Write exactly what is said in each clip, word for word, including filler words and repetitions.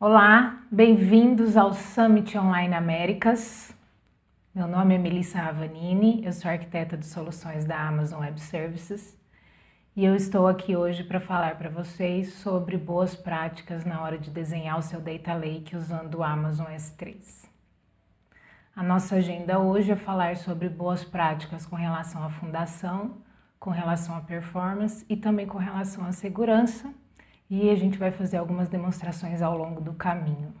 Olá, bem-vindos ao Summit Online Américas. Meu nome é Melissa Avanini, eu sou arquiteta de soluções da Amazon Web Services e eu estou aqui hoje para falar para vocês sobre boas práticas na hora de desenhar o seu Data Lake usando o Amazon S três. A nossa agenda hoje é falar sobre boas práticas com relação à fundação, com relação à performance e também com relação à segurança. E a gente vai fazer algumas demonstrações ao longo do caminho.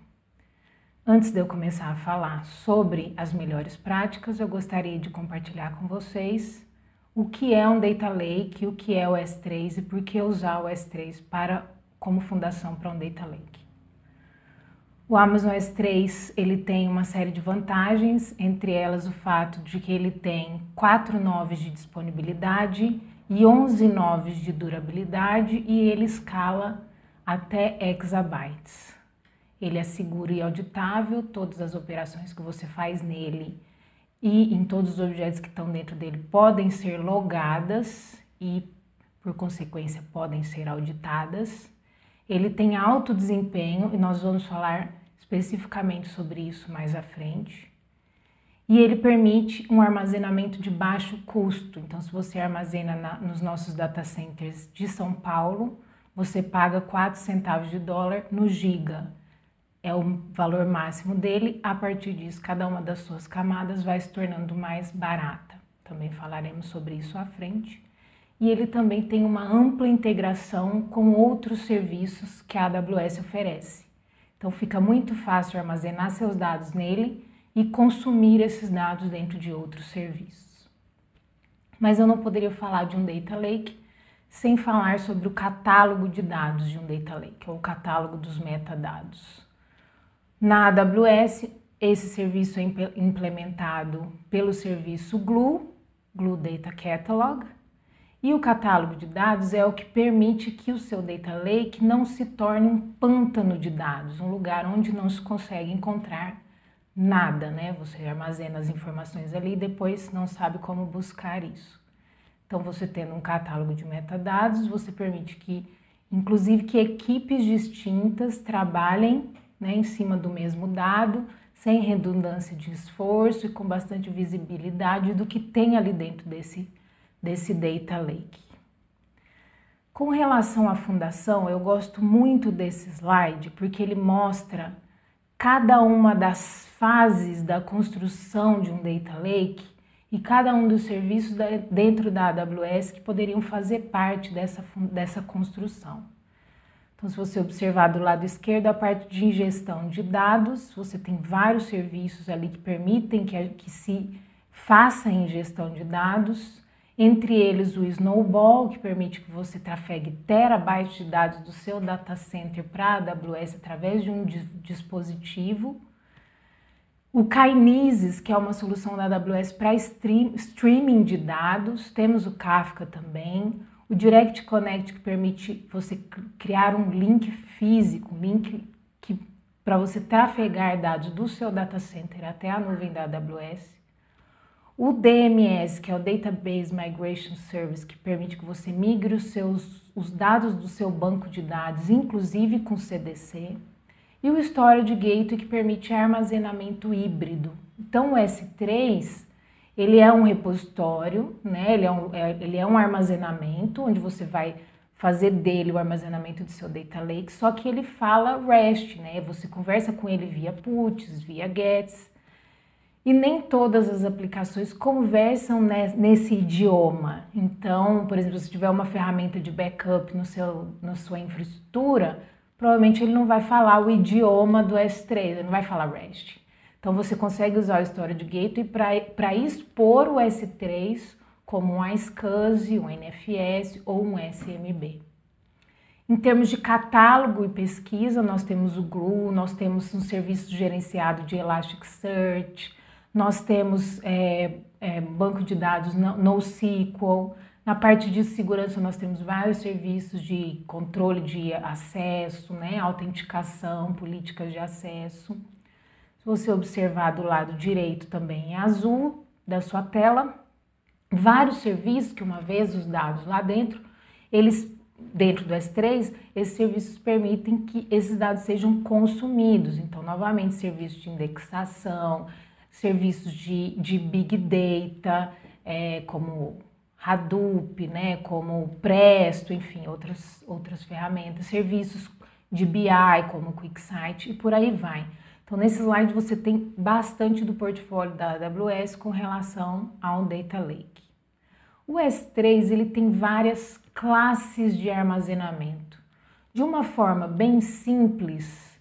Antes de eu começar a falar sobre as melhores práticas, eu gostaria de compartilhar com vocês o que é um Data Lake, o que é o S três e por que usar o S três para, como fundação para um Data Lake. O Amazon S três ele tem uma série de vantagens, entre elas o fato de que ele tem quatro nodes de disponibilidade e onze nodes de durabilidade e ele escala até exabytes. Ele é seguro e auditável, todas as operações que você faz nele e em todos os objetos que estão dentro dele podem ser logadas e, por consequência, podem ser auditadas. Ele tem alto desempenho e nós vamos falar especificamente sobre isso mais à frente. E ele permite um armazenamento de baixo custo. Então, se você armazena na, nos nossos data centers de São Paulo, você paga quatro centavos de dólar no giga. É o valor máximo dele. A partir disso, cada uma das suas camadas vai se tornando mais barata. Também falaremos sobre isso à frente. E ele também tem uma ampla integração com outros serviços que a A W S oferece. Então fica muito fácil armazenar seus dados nele e consumir esses dados dentro de outros serviços. Mas eu não poderia falar de um Data Lake sem falar sobre o catálogo de dados de um Data Lake, ou o catálogo dos metadados. Na A W S, esse serviço é implementado pelo serviço Glue, Glue Data Catalog, e o catálogo de dados é o que permite que o seu Data Lake não se torne um pântano de dados, um lugar onde não se consegue encontrar nada, né? Você armazena as informações ali e depois não sabe como buscar isso. Então, você tendo um catálogo de metadados, você permite que, inclusive, que equipes distintas trabalhem, né, em cima do mesmo dado, sem redundância de esforço e com bastante visibilidade do que tem ali dentro desse desse Data Lake. Com relação à fundação, eu gosto muito desse slide porque ele mostra cada uma das fases da construção de um Data Lake e cada um dos serviços dentro da A W S que poderiam fazer parte dessa, dessa construção. Então, se você observar do lado esquerdo, a parte de ingestão de dados, você tem vários serviços ali que permitem que, que se faça a ingestão de dados. Entre eles o Snowball, que permite que você trafegue terabytes de dados do seu data center para a A W S através de um dispositivo. O Kinesis, que é uma solução da A W S para stream, streaming de dados. Temos o Kafka também. O Direct Connect, que permite você criar um link físico, um link para você trafegar dados do seu data center até a nuvem da A W S. O D M S, que é o Database Migration Service, que permite que você migre os, seus, os dados do seu banco de dados, inclusive com C D C. E o Storage Gateway, que permite armazenamento híbrido. Então, o S três, ele é um repositório, né? ele, é um, é, ele é um armazenamento, onde você vai fazer dele o armazenamento do seu Data Lake, só que ele fala REST, né? Você conversa com ele via puts, via gets. E nem todas as aplicações conversam nesse idioma. Então, por exemplo, se tiver uma ferramenta de backup no seu, na sua infraestrutura, provavelmente ele não vai falar o idioma do S três, ele não vai falar REST. Então, você consegue usar o Storage Gateway para expor o S três como um iSCSI, um N F S ou um S M B. Em termos de catálogo e pesquisa, nós temos o Glue, nós temos um serviço gerenciado de Elasticsearch, nós temos é, é, banco de dados NoSQL. Na parte de segurança, nós temos vários serviços de controle de acesso, né, autenticação, políticas de acesso. Se você observar do lado direito também em azul da sua tela, vários serviços que, uma vez os dados lá dentro, eles dentro do S três, esses serviços permitem que esses dados sejam consumidos. Então, novamente, serviços de indexação, serviços de, de Big Data, é, como Hadoop, né, como Presto, enfim, outras, outras ferramentas, serviços de B I, como QuickSight, e por aí vai. Então, nesse slide você tem bastante do portfólio da A W S com relação ao Data Lake. O S três ele tem várias classes de armazenamento. De uma forma bem simples,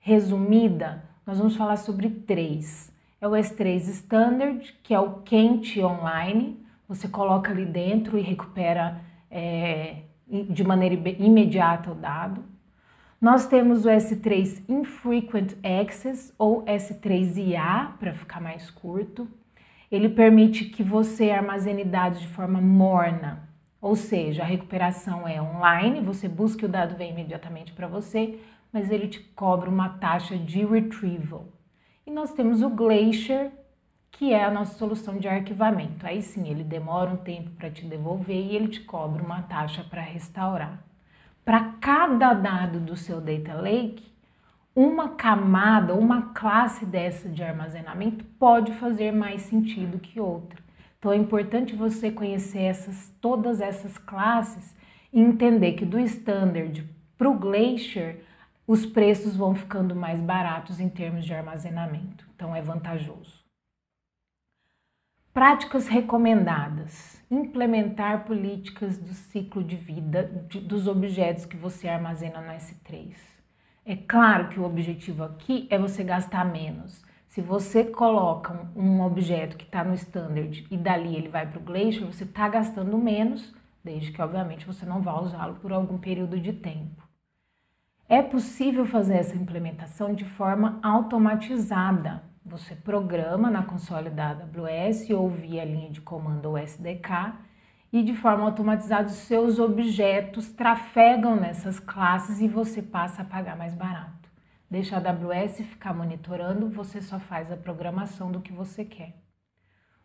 resumida, nós vamos falar sobre três. É o S três Standard, que é o quente online, você coloca ali dentro e recupera é, de maneira imediata o dado. Nós temos o S três Infrequent Access, ou S três I A, para ficar mais curto. Ele permite que você armazene dados de forma morna, ou seja, a recuperação é online, você busca e o dado vem imediatamente para você, mas ele te cobra uma taxa de retrieval. E nós temos o Glacier, que é a nossa solução de arquivamento. Aí sim, ele demora um tempo para te devolver e ele te cobra uma taxa para restaurar. Para cada dado do seu Data Lake, uma camada, uma classe dessa de armazenamento pode fazer mais sentido que outra. Então é importante você conhecer essas, todas essas classes e entender que do Standard para o Glacier, os preços vão ficando mais baratos em termos de armazenamento. Então é vantajoso. Práticas recomendadas. Implementar políticas do ciclo de vida de, dos objetos que você armazena no S três. É claro que o objetivo aqui é você gastar menos. Se você coloca um objeto que está no Standard e dali ele vai para o Glacier, você está gastando menos, desde que, obviamente, você não vá usá-lo por algum período de tempo. É possível fazer essa implementação de forma automatizada. Você programa na console da A W S ou via linha de comando ou S D K e de forma automatizada os seus objetos trafegam nessas classes e você passa a pagar mais barato. Deixa a AWS ficar monitorando, você só faz a programação do que você quer.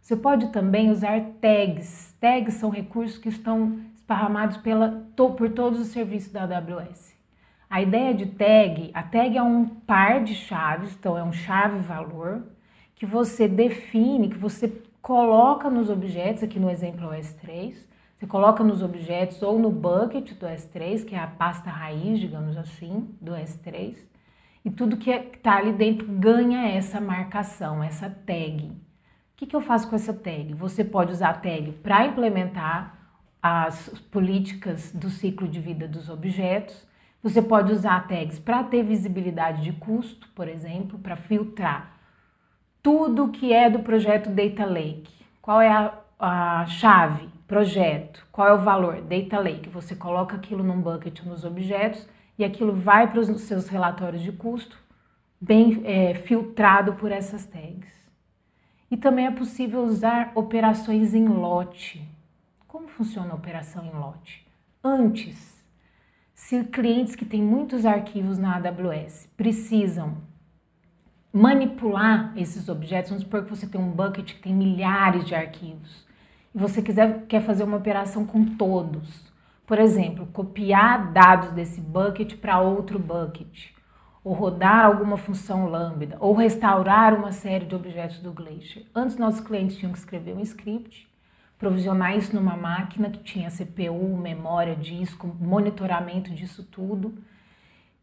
Você pode também usar tags. Tags são recursos que estão esparramados pela, por todos os serviços da A W S. A ideia de tag, a tag é um par de chaves, então é um chave-valor, que você define, que você coloca nos objetos, aqui no exemplo é o S três, você coloca nos objetos ou no bucket do S três, que é a pasta raiz, digamos assim, do S três, e tudo que está ali dentro ganha essa marcação, essa tag. O que, que eu faço com essa tag? Você pode usar a tag para implementar as políticas do ciclo de vida dos objetos. Você pode usar tags para ter visibilidade de custo, por exemplo, para filtrar tudo que é do projeto Data Lake. Qual é a, a chave? Projeto. Qual é o valor? Data Lake. Você coloca aquilo num bucket nos objetos e aquilo vai para os seus relatórios de custo, bem é, filtrado por essas tags. E também é possível usar operações em lote. Como funciona a operação em lote? Antes. Se clientes que têm muitos arquivos na A W S precisam manipular esses objetos, vamos supor que você tem um bucket que tem milhares de arquivos, e você quiser, quer fazer uma operação com todos, por exemplo, copiar dados desse bucket para outro bucket, ou rodar alguma função lambda, ou restaurar uma série de objetos do Glacier. Antes, nossos clientes tinham que escrever um script, provisionar isso numa máquina que tinha C P U, memória, disco, monitoramento disso tudo,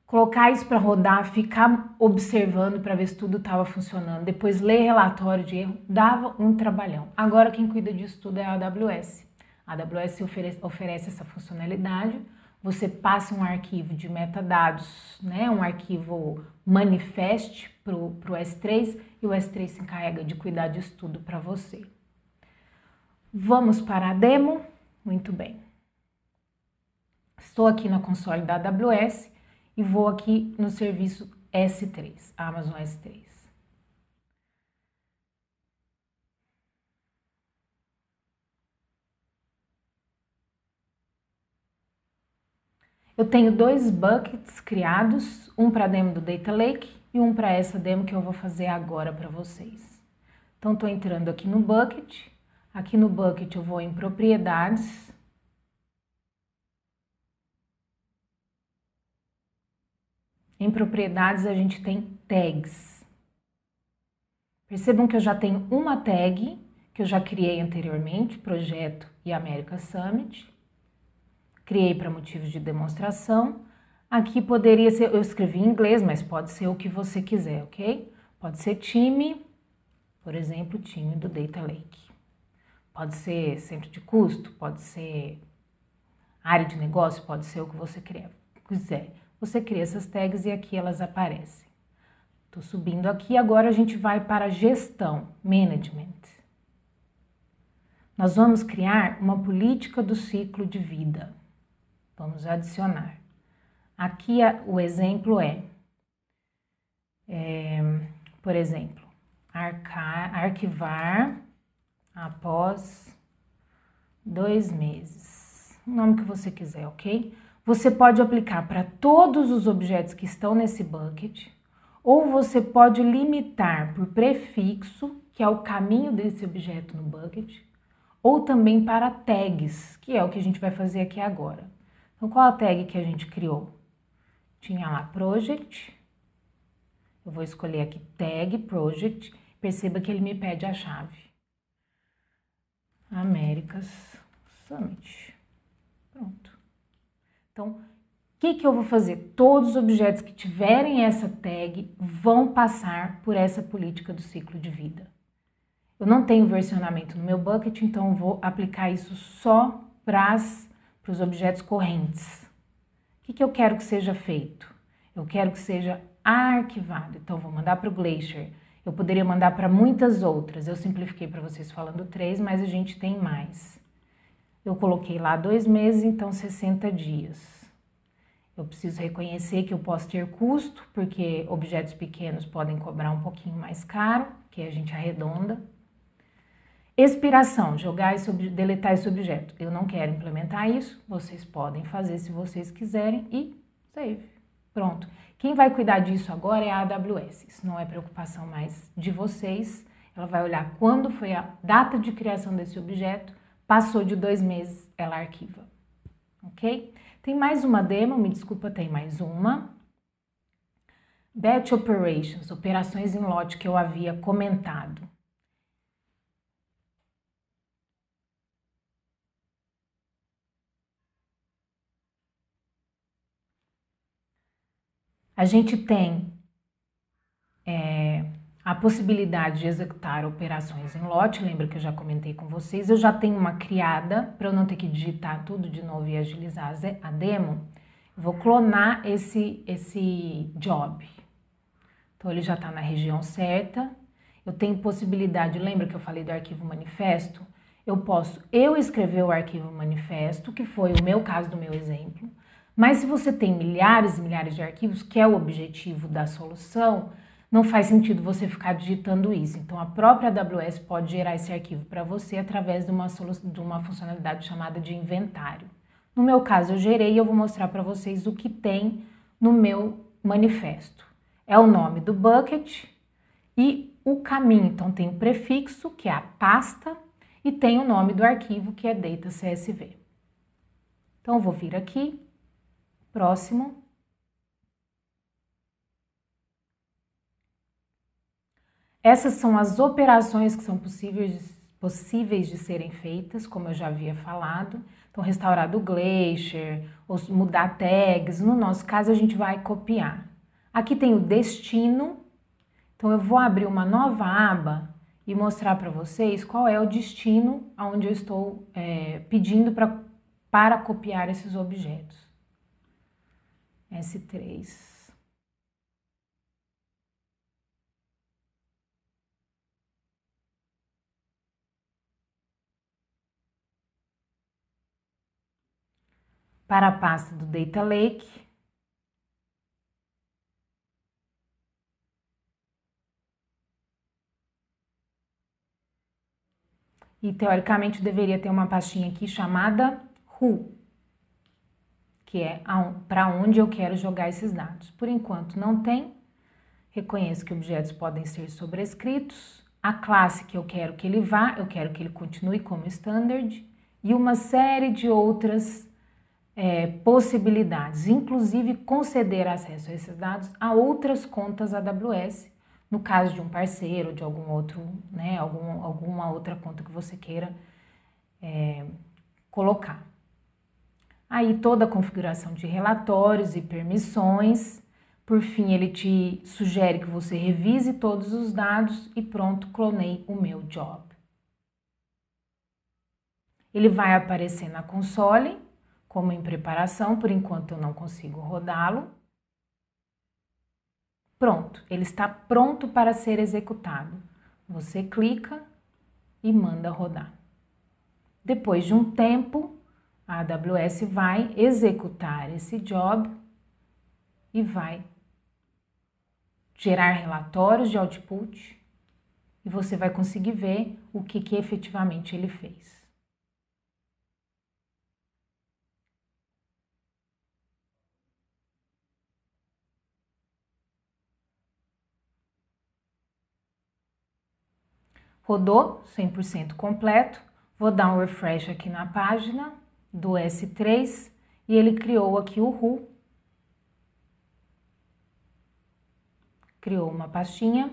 colocar isso para rodar, ficar observando para ver se tudo estava funcionando, depois ler relatório de erro, dava um trabalhão. Agora quem cuida disso tudo é a AWS. A AWS oferece, oferece essa funcionalidade, você passa um arquivo de metadados, né, um arquivo manifest para o S três e o S três se encarrega de cuidar disso tudo para você. Vamos para a demo? Muito bem. Estou aqui na console da A W S e vou aqui no serviço S três, Amazon S três. Eu tenho dois buckets criados, um para a demo do Data Lake e um para essa demo que eu vou fazer agora para vocês. Então, estou entrando aqui no bucket. Aqui no bucket eu vou em propriedades, Em propriedades a gente tem tags. Percebam que eu já tenho uma tag que eu já criei anteriormente, projeto e América Summit. Criei para motivos de demonstração. Aqui poderia ser, eu escrevi em inglês, mas pode ser o que você quiser, ok? Pode ser time, por exemplo, time do Data Lake. Pode ser centro de custo, pode ser área de negócio, pode ser o que você quiser. Você cria essas tags e aqui elas aparecem. Estou subindo aqui, agora a gente vai para gestão, management. Nós vamos criar uma política do ciclo de vida. Vamos adicionar. Aqui o exemplo é, é por exemplo, arcar, arquivar após dois meses. O nome que você quiser, ok? Você pode aplicar para todos os objetos que estão nesse bucket, ou você pode limitar por prefixo, que é o caminho desse objeto no bucket, ou também para tags, que é o que a gente vai fazer aqui agora. Então, qual a tag que a gente criou? Tinha lá project, eu vou escolher aqui tag project, perceba que ele me pede a chave. Americas Summit, pronto. Então, o que, que eu vou fazer? Todos os objetos que tiverem essa tag vão passar por essa política do ciclo de vida. Eu não tenho versionamento no meu bucket, então eu vou aplicar isso só para os objetos correntes. O que, que eu quero que seja feito? Eu quero que seja arquivado, então vou mandar para o Glacier. Eu poderia mandar para muitas outras, eu simplifiquei para vocês falando três, mas a gente tem mais. Eu coloquei lá dois meses, então sessenta dias. Eu preciso reconhecer que eu posso ter custo, porque objetos pequenos podem cobrar um pouquinho mais caro, que a gente arredonda. Expiração, jogar esse, deletar esse objeto. Eu não quero implementar isso, vocês podem fazer se vocês quiserem e save. Pronto. Quem vai cuidar disso agora é a A W S. Isso não é preocupação mais de vocês. Ela vai olhar quando foi a data de criação desse objeto. Passou de dois meses, ela arquiva, ok? Tem mais uma demo, me desculpa, tem mais uma. Batch Operations, operações em lote que eu havia comentado. A gente tem é... a possibilidade de executar operações em lote, lembra que eu já comentei com vocês, eu já tenho uma criada, para eu não ter que digitar tudo de novo e agilizar a demo, vou clonar esse, esse job. Então ele já está na região certa, eu tenho possibilidade, lembra que eu falei do arquivo manifesto? Eu posso eu escrever o arquivo manifesto, que foi o meu caso do meu exemplo, mas se você tem milhares e milhares de arquivos, que é o objetivo da solução, não faz sentido você ficar digitando isso. Então, a própria A W S pode gerar esse arquivo para você através de uma, de uma funcionalidade chamada de inventário. No meu caso, eu gerei e eu vou mostrar para vocês o que tem no meu manifesto. É o nome do bucket e o caminho. Então, tem o prefixo, que é a pasta, e tem o nome do arquivo, que é data ponto C S V. Então, eu vou vir aqui, próximo. Essas são as operações que são possíveis, possíveis de serem feitas, como eu já havia falado. Então, restaurar o Glacier, ou mudar tags, no nosso caso a gente vai copiar. Aqui tem o destino, então eu vou abrir uma nova aba e mostrar para vocês qual é o destino aonde eu estou é, pedindo pra, para copiar esses objetos. S três. Para a pasta do Data Lake. E, teoricamente, deveria ter uma pastinha aqui chamada Who, que é para onde eu quero jogar esses dados. Por enquanto, não tem. Reconheço que objetos podem ser sobrescritos. A classe que eu quero que ele vá, eu quero que ele continue como standard. E uma série de outras é, possibilidades, inclusive conceder acesso a esses dados a outras contas A W S, no caso de um parceiro, de algum outro, né, algum, alguma outra conta que você queira é, colocar. Aí toda a configuração de relatórios e permissões. Por fim, ele te sugere que você revise todos os dados e pronto, clonei o meu job. Ele vai aparecer na console, como em preparação, por enquanto eu não consigo rodá-lo. Pronto, ele está pronto para ser executado. Você clica e manda rodar. Depois de um tempo, a A W S vai executar esse job e vai gerar relatórios de output e você vai conseguir ver o que, que efetivamente ele fez. Rodou cem por cento completo, vou dar um refresh aqui na página do S três e ele criou aqui o R U, criou uma pastinha.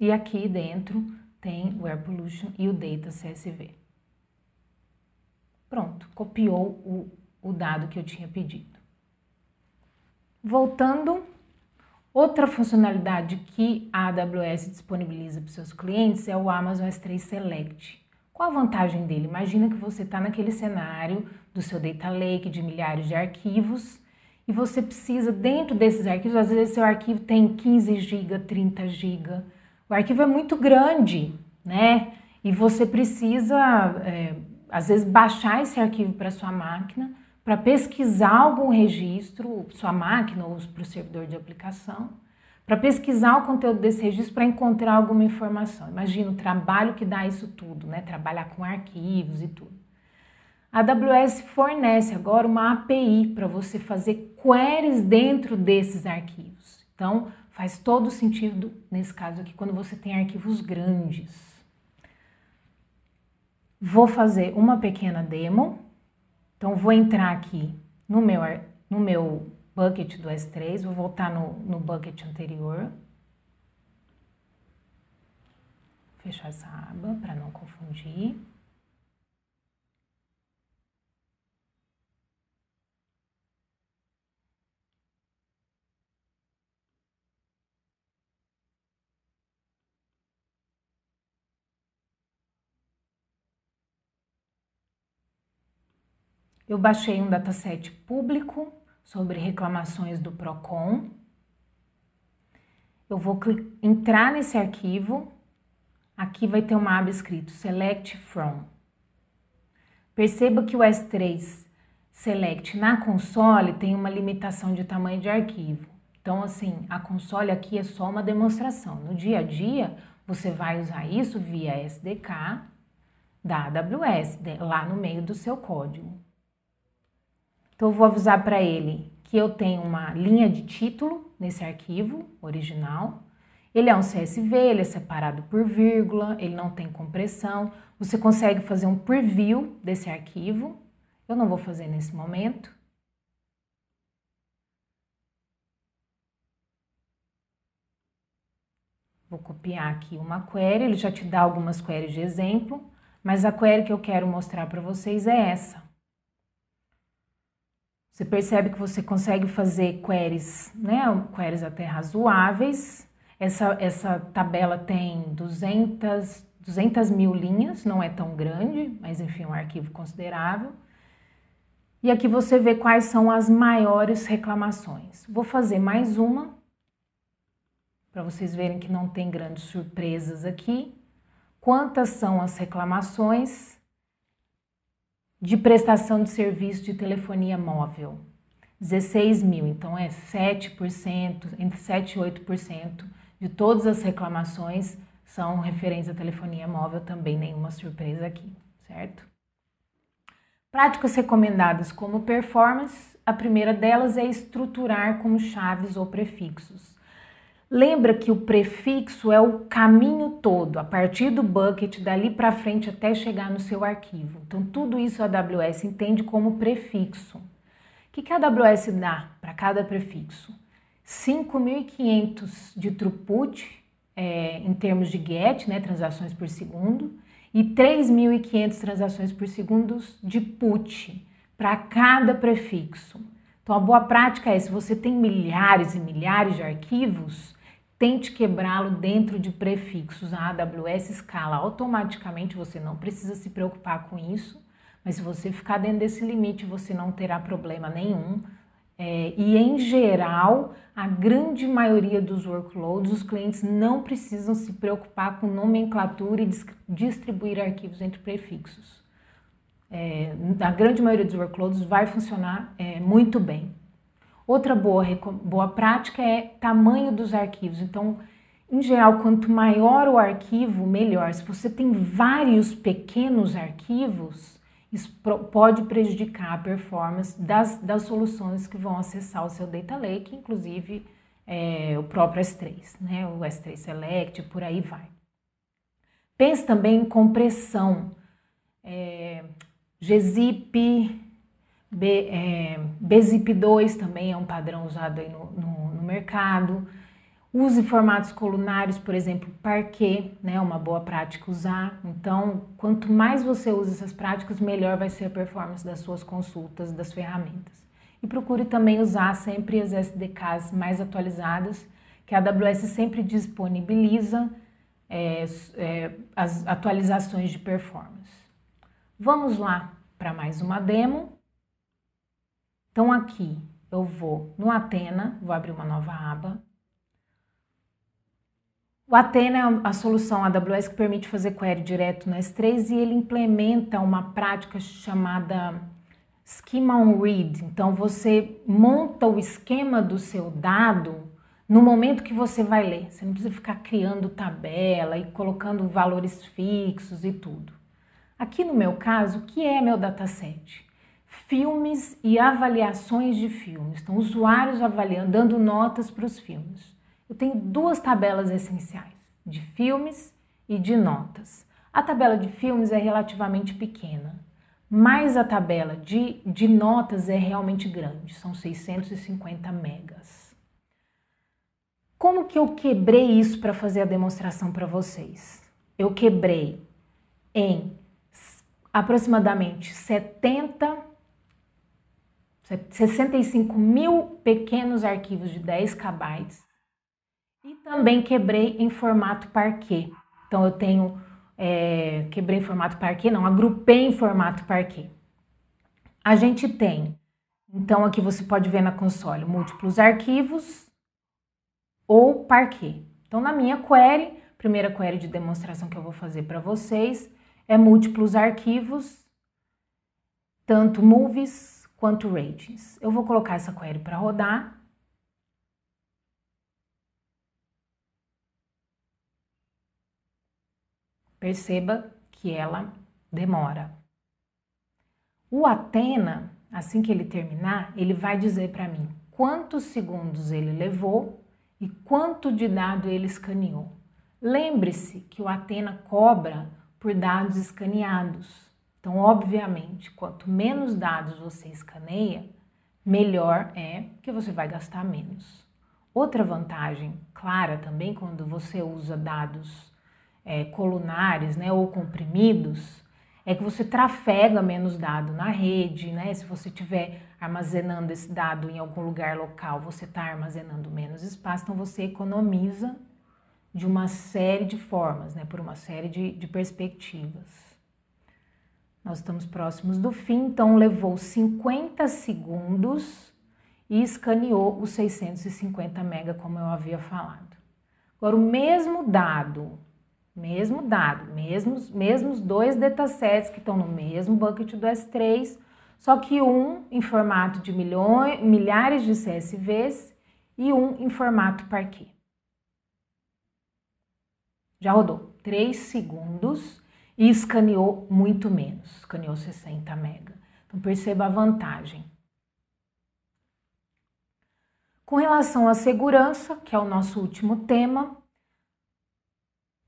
E aqui dentro tem o Air Pollution e o Data C S V. Pronto, copiou o, o dado que eu tinha pedido. Voltando, outra funcionalidade que a A W S disponibiliza para os seus clientes é o Amazon S três Select. Qual a vantagem dele? Imagina que você está naquele cenário do seu Data Lake, de milhares de arquivos, e você precisa, dentro desses arquivos, às vezes seu arquivo tem quinze gigas, trinta gigas, o arquivo é muito grande, né? E você precisa, é, às vezes, baixar esse arquivo para sua máquina, para pesquisar algum registro, sua máquina ou para o servidor de aplicação, para pesquisar o conteúdo desse registro, para encontrar alguma informação. Imagina o trabalho que dá isso tudo, né? Trabalhar com arquivos e tudo. A AWS fornece agora uma A P I para você fazer queries dentro desses arquivos. Então, faz todo sentido, nesse caso aqui, quando você tem arquivos grandes. Vou fazer uma pequena demo. Então, vou entrar aqui no meu... No meu bucket do S três, vou voltar no, no bucket anterior, fechar essa aba para não confundir. Eu baixei um dataset público sobre reclamações do PROCON. Eu vou entrar nesse arquivo, aqui vai ter uma aba escrito Select From. Perceba que o S três Select na console tem uma limitação de tamanho de arquivo. Então, assim, a console aqui é só uma demonstração. No dia a dia, você vai usar isso via S D K da A W S, lá no meio do seu código. Então, eu vou avisar para ele que eu tenho uma linha de título nesse arquivo original. Ele é um C S V, ele é separado por vírgula, ele não tem compressão. Você consegue fazer um preview desse arquivo. Eu não vou fazer nesse momento. Vou copiar aqui uma query, ele já te dá algumas queries de exemplo, mas a query que eu quero mostrar para vocês é essa. Você percebe que você consegue fazer queries, né, queries até razoáveis. Essa, essa tabela tem duzentas mil linhas, não é tão grande, mas enfim, um arquivo considerável. E aqui você vê quais são as maiores reclamações. Vou fazer mais uma, para vocês verem que não tem grandes surpresas aqui. Quantas são as reclamações de prestação de serviço de telefonia móvel? dezesseis mil, então é sete por cento, entre sete e oito por cento de todas as reclamações são referentes à telefonia móvel, também nenhuma surpresa aqui, certo? Práticas recomendadas como performance, a primeira delas é estruturar como chaves ou prefixos. Lembra que o prefixo é o caminho todo, a partir do bucket, dali para frente até chegar no seu arquivo. Então, tudo isso a AWS entende como prefixo. O que, que a AWS dá para cada prefixo? cinco mil e quinhentos de throughput, é, em termos de get, né, transações por segundo, e três mil e quinhentas transações por segundo de put para cada prefixo. Então, a boa prática é, se você tem milhares e milhares de arquivos, tente quebrá-lo dentro de prefixos. A AWS escala automaticamente, você não precisa se preocupar com isso, mas se você ficar dentro desse limite, você não terá problema nenhum. É, e, em geral, a grande maioria dos workloads, os clientes não precisam se preocupar com nomenclatura e distribuir arquivos entre prefixos. É, a grande maioria dos workloads vai funcionar é, muito bem. Outra boa, boa prática é tamanho dos arquivos. Então, em geral, quanto maior o arquivo, melhor. Se você tem vários pequenos arquivos, isso pode prejudicar a performance das, das soluções que vão acessar o seu Data Lake, inclusive é, o próprio S três, né? O S três Select, por aí vai. Pense também em compressão. É, G zip, B, é, B zip dois também é um padrão usado aí no, no, no mercado. Use formatos colunares, por exemplo, parquet, né, uma boa prática usar. Então, quanto mais você usa essas práticas, melhor vai ser a performance das suas consultas, das ferramentas. E procure também usar sempre as S D Ks mais atualizadas, que a AWS sempre disponibiliza é, é, as atualizações de performance. Vamos lá para mais uma demo. Então, aqui eu vou no Athena, vou abrir uma nova aba. O Athena é a solução A W S que permite fazer query direto no S três e ele implementa uma prática chamada Schema on Read. Então, você monta o esquema do seu dado no momento que você vai ler. Você não precisa ficar criando tabela e colocando valores fixos e tudo. Aqui no meu caso, o que é meu dataset? Filmes e avaliações de filmes. Então, usuários avaliando, dando notas para os filmes. Eu tenho duas tabelas essenciais, de filmes e de notas. A tabela de filmes é relativamente pequena, mas a tabela de, de notas é realmente grande, são seiscentos e cinquenta megas. Como que eu quebrei isso para fazer a demonstração para vocês? Eu quebrei em aproximadamente setenta, sessenta e cinco mil pequenos arquivos de dez K B. E também quebrei em formato parquet. Então, eu tenho... É, quebrei em formato parquet, não, agrupei em formato parquet. A gente tem... Então, aqui você pode ver na console múltiplos arquivos ou parquet. Então, na minha query, primeira query de demonstração que eu vou fazer para vocês, é múltiplos arquivos, tanto movies quanto ratings. Eu vou colocar essa query para rodar. Perceba que ela demora. O Athena, assim que ele terminar, ele vai dizer para mim quantos segundos ele levou e quanto de dado ele escaneou. Lembre-se que o Athena cobra por dados escaneados. Então, obviamente, quanto menos dados você escaneia, melhor é, porque você vai gastar menos. Outra vantagem clara também, quando você usa dados É, colunares, né, ou comprimidos, é que você trafega menos dado na rede, né? Se você estiver armazenando esse dado em algum lugar local, você está armazenando menos espaço, então você economiza de uma série de formas, né, por uma série de, de perspectivas. Nós estamos próximos do fim, então levou cinquenta segundos e escaneou os seiscentos e cinquenta mega, como eu havia falado. Agora, o mesmo dado... Mesmo dado, mesmos, mesmos dois datasets que estão no mesmo bucket do S três, só que um em formato de milhões, milhares de C S Vs e um em formato parquet. Já rodou três segundos e escaneou muito menos, escaneou sessenta mega. Então, perceba a vantagem. Com relação à segurança, que é o nosso último tema,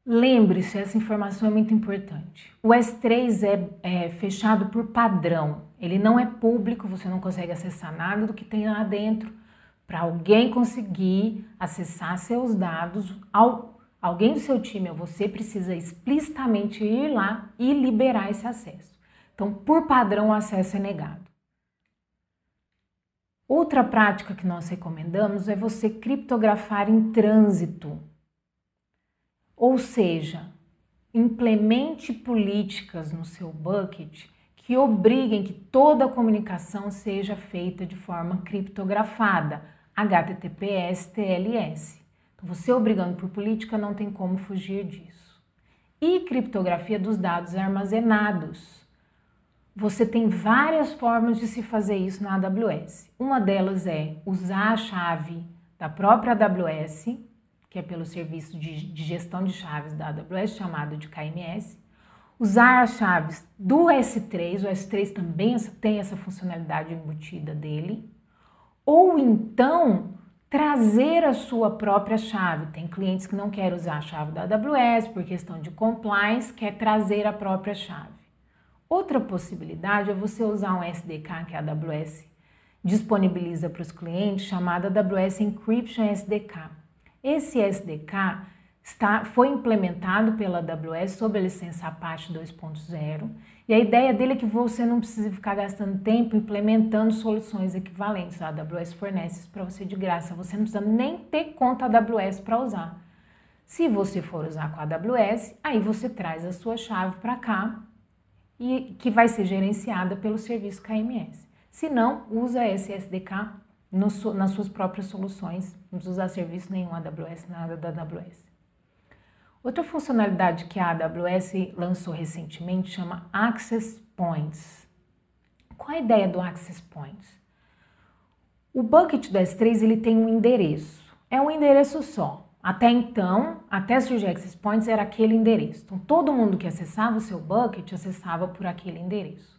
lembre-se, essa informação é muito importante. O S três é, é fechado por padrão, ele não é público, você não consegue acessar nada do que tem lá dentro. Para alguém conseguir acessar seus dados, alguém do seu time ou você precisa explicitamente ir lá e liberar esse acesso. Então, por padrão, o acesso é negado. Outra prática que nós recomendamos é você criptografar em trânsito. Ou seja, implemente políticas no seu bucket que obriguem que toda a comunicação seja feita de forma criptografada, H T T P S, T L S. Então, você obrigando por política não tem como fugir disso. E criptografia dos dados armazenados. Você tem várias formas de se fazer isso na A W S. Uma delas é usar a chave da própria A W S, que é pelo serviço de gestão de chaves da A W S, chamado de K M S, usar as chaves do S três, o S três também tem essa funcionalidade embutida dele, ou então trazer a sua própria chave. Tem clientes que não querem usar a chave da A W S por questão de compliance, quer trazer a própria chave. Outra possibilidade é você usar um S D K que a AWS disponibiliza para os clientes, chamada A W S Encryption S D K. Esse S D K está, foi implementado pela A W S sob a licença Apache dois ponto zero e a ideia dele é que você não precisa ficar gastando tempo implementando soluções equivalentes. A AWS fornece isso para você de graça, você não precisa nem ter conta A W S para usar. Se você for usar com a AWS, aí você traz a sua chave para cá e que vai ser gerenciada pelo serviço K M S. Se não, usa esse S D K nas suas próprias soluções, não precisa usar serviço nenhum A W S, nada da A W S. Outra funcionalidade que a AWS lançou recentemente chama Access Points. Qual a ideia do Access Points? O bucket do S três ele tem um endereço, é um endereço só. Até então, até surgir Access Points era aquele endereço. Então todo mundo que acessava o seu bucket acessava por aquele endereço.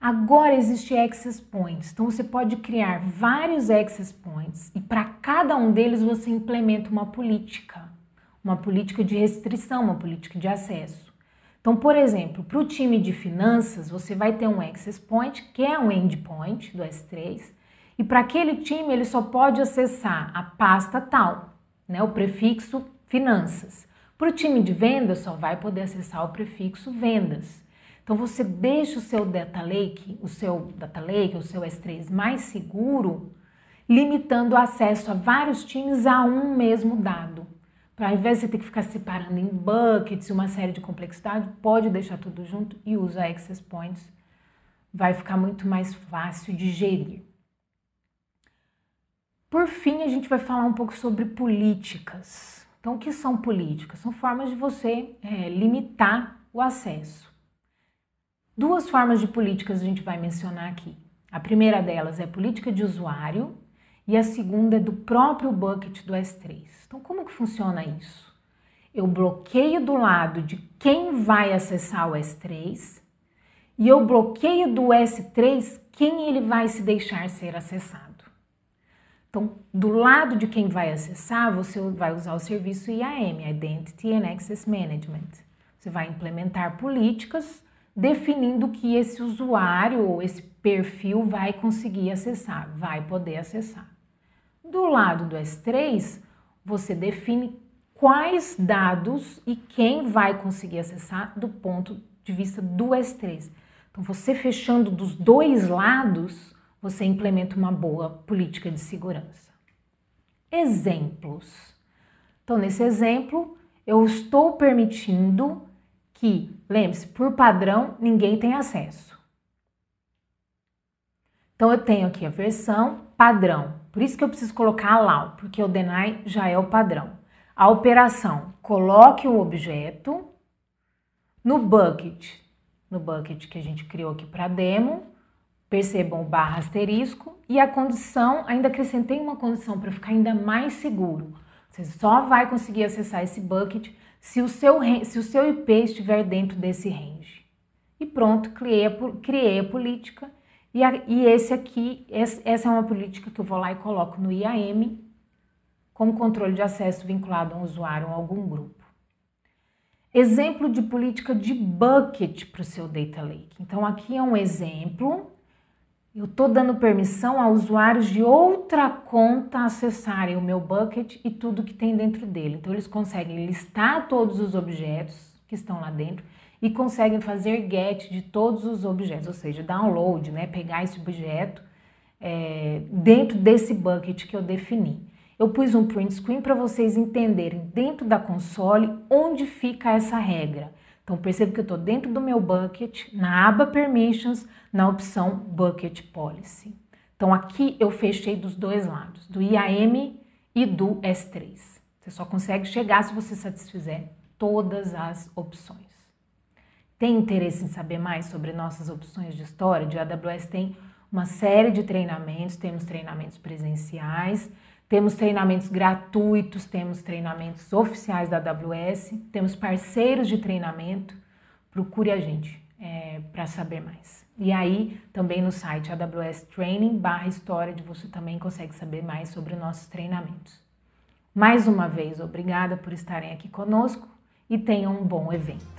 Agora existe Access Points, então você pode criar vários Access Points e para cada um deles você implementa uma política, uma política de restrição, uma política de acesso. Então, por exemplo, para o time de finanças, você vai ter um Access Point, que é um endpoint do S três, e para aquele time ele só pode acessar a pasta tal, né, o prefixo finanças. Para o time de vendas, só vai poder acessar o prefixo vendas. Então você deixa o seu Data Lake, o seu Data Lake, o seu S três mais seguro, limitando o acesso a vários times a um mesmo dado. Para ao invés de você ter que ficar separando em buckets, uma série de complexidade, pode deixar tudo junto e usa Access Points. Vai ficar muito mais fácil de gerir. Por fim, a gente vai falar um pouco sobre políticas. Então, o que são políticas? São formas de você é, limitar o acesso. Duas formas de políticas a gente vai mencionar aqui. A primeira delas é a política de usuário e a segunda é do próprio bucket do S três. Então, como que funciona isso? Eu bloqueio do lado de quem vai acessar o S três e eu bloqueio do S três quem ele vai se deixar ser acessado. Então, do lado de quem vai acessar, você vai usar o serviço I A M, Identity and Access Management. Você vai implementar políticas definindo que esse usuário ou esse perfil vai conseguir acessar, vai poder acessar. Do lado do S três, você define quais dados e quem vai conseguir acessar do ponto de vista do S três. Então, você fechando dos dois lados, você implementa uma boa política de segurança. Exemplos. Então, nesse exemplo, eu estou permitindo que, lembre-se, por padrão, ninguém tem acesso. Então, eu tenho aqui a versão padrão. Por isso que eu preciso colocar allow, porque o deny já é o padrão. A operação, coloque o objeto no bucket. No bucket que a gente criou aqui para demo, percebam o barra asterisco. E a condição, ainda acrescentei uma condição para ficar ainda mais seguro. Você só vai conseguir acessar esse bucket se o seu, se o seu I P estiver dentro desse range. E pronto, criei a, criei a política E, a, e esse aqui, esse, essa é uma política que eu vou lá e coloco no I A M, como controle de acesso vinculado a um usuário ou a algum grupo. Exemplo de política de bucket para o seu Data Lake. Então, aqui é um exemplo. Eu estou dando permissão a usuários de outra conta acessarem o meu bucket e tudo que tem dentro dele. Então, eles conseguem listar todos os objetos que estão lá dentro e conseguem fazer get de todos os objetos, ou seja, download, né? Pegar esse objeto é, dentro desse bucket que eu defini. Eu pus um print screen para vocês entenderem dentro da console onde fica essa regra. Então, percebo que eu estou dentro do meu bucket, na aba Permissions, na opção Bucket Policy. Então, aqui eu fechei dos dois lados, do I A M e do S três. Você só consegue chegar se você satisfizer todas as opções. Tem interesse em saber mais sobre nossas opções de storage? A AWS tem uma série de treinamentos, temos treinamentos presenciais, temos treinamentos gratuitos, temos treinamentos oficiais da A W S, temos parceiros de treinamento. Procure a gente é, para saber mais. E aí, também no site A W S Training barra Storage, você também consegue saber mais sobre nossos treinamentos. Mais uma vez, obrigada por estarem aqui conosco e tenham um bom evento.